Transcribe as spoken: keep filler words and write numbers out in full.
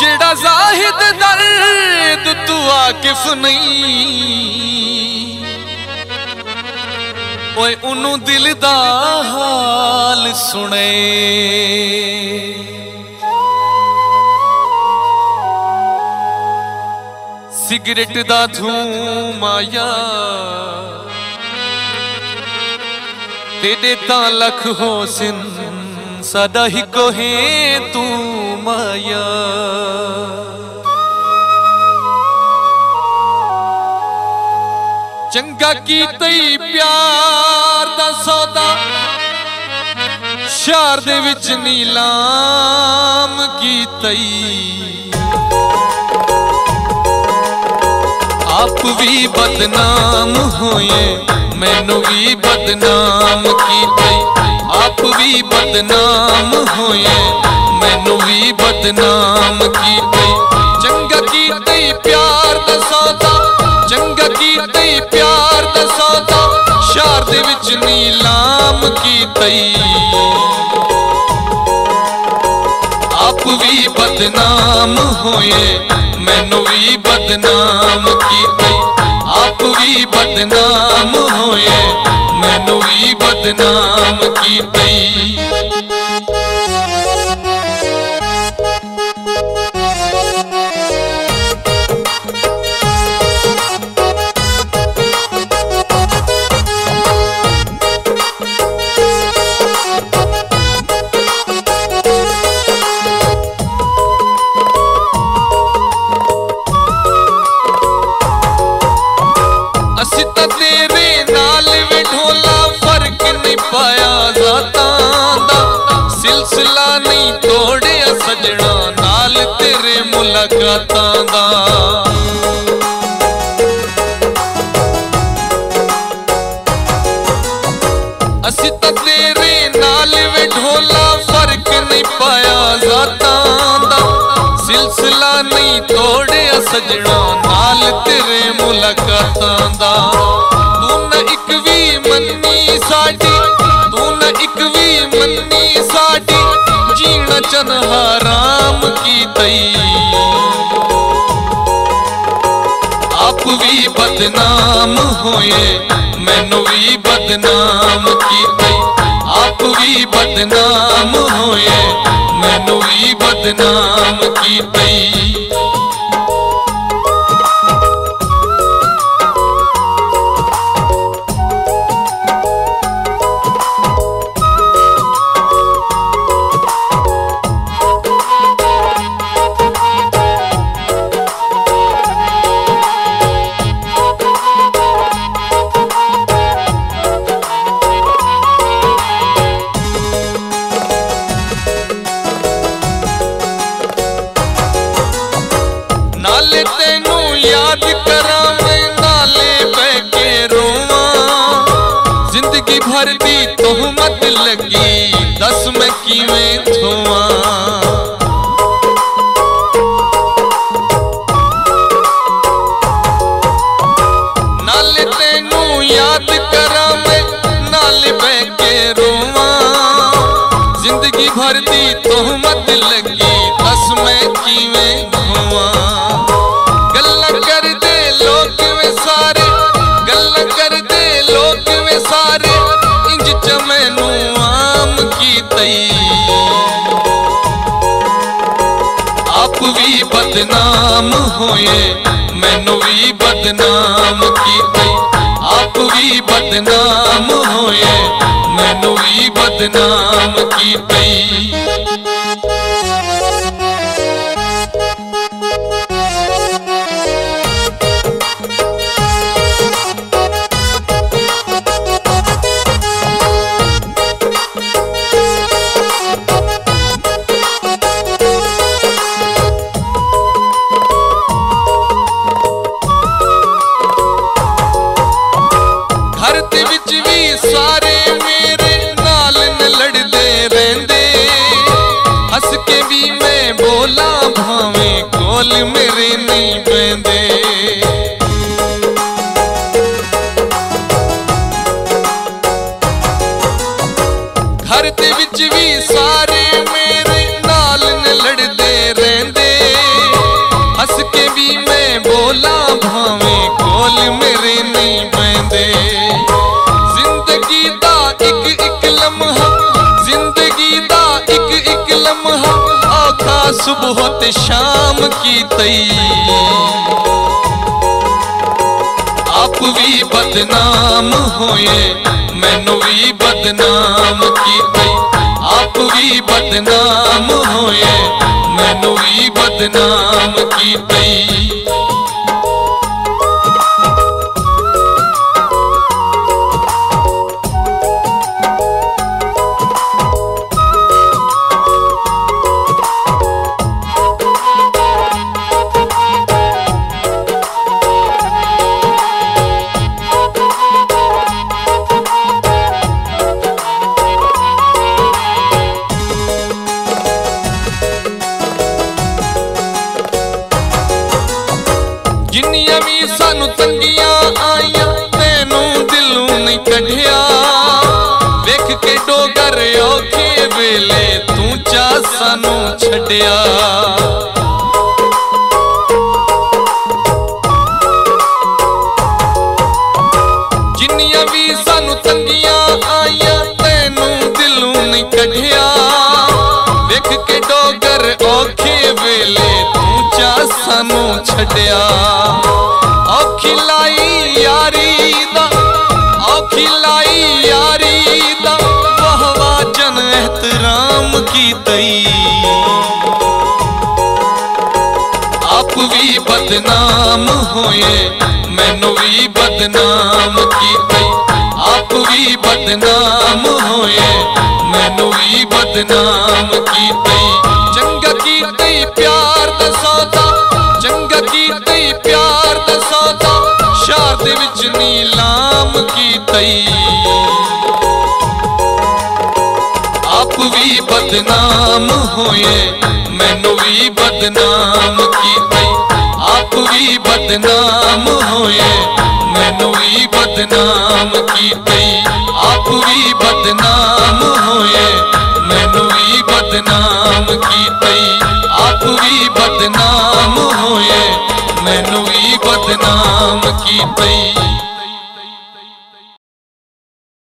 जेड़ा जाहिद दर्द तू आकिफ नहीं, ओए उनु दिल दा हाल सुने। सिगरेट दा धूम आया तेरे तां लख होसिन, सादा ही कोहे तू माया। चंगा की तई प्यार दा सौदा शार दे विच नीलाम की तई। आप भी बदनाम होए मैनू भी बदनाम की तई। आप भी बदनाम होए मैनू भी बदनाम की तई। चंगा की तई प्यार दा सौदा, चंगा की तई प्यार दा सौदा शार दे विच नीलाम की तई। आप भी बदनाम होए मैनू भी बदनाम की तई। आप भी बदनाम होए मैनू भी बदनाम की तई। सिलसिला नहीं तोड़े सजना नाल तेरे मुलाकातां दा। असी तां तेरे नाल वे ढोला फर्क नहीं पाया जातां दा। सिलसिला नहीं तोड़े सजना नाल तेरे मुलाकातां दा। तू ना इक वी मन्नी साडी, तू ना इक वी मन्नी साडी, जीना चन हराम की तई। आप भी बदनाम होए मैनू भी बदनाम की तई। आप भी बदनाम होए मैनू भी बदनाम की तई। नाले तेनू याद करा मैं नाले बह के रोवां, जिंदगी भर दी तोहमत लगी दस मैं किवें थोवां। नाले तेनू याद करा मैं नाले बह के रोवां, जिंदगी भर दी तोहमत लगी दस मैं किवें थोवां। आप भी बदनाम होए मैनू भी बदनाम की तई। आप भी बदनाम होए मैनू भी बदनाम की तई। सारे मेरे नाल न लड़दे रहंदे, हस के भी मैं बोला भावें कोल मेरे नहीं बहंदे। घर दे विच भी सारे मेरे सुबह होते शाम की तई, आप भी बदनाम होए मैनू भी बदनाम की तई, आप भी बदनाम होए मैनू भी बदनाम की तई। जिन्नियां भी सानू तंगियां आईया तेनू दिलों नहीं कढ़िया, वेख के डोगर औखे वेले तू चा सानू छड़िया, जिन्नियां भी सानू तंगियां आईया तेनू दिलों नहीं कढ़िया, वेख के डोगर औखे वेले तू चा सानू छड़िया। आप भी बदनाम होए मैनू भी बदनाम की तई, आप भी बदनाम होए मैनू भी बदनाम की तई। चंगा की तई प्यार दा सौदा, चंगा की तई प्यार दा सौदा, शाद विच नीलाम की तई, आप भी बदनाम होए मैनू भी बदनाम की तई, आप भी बदनाम होए मैनू भी बदनाम की तई।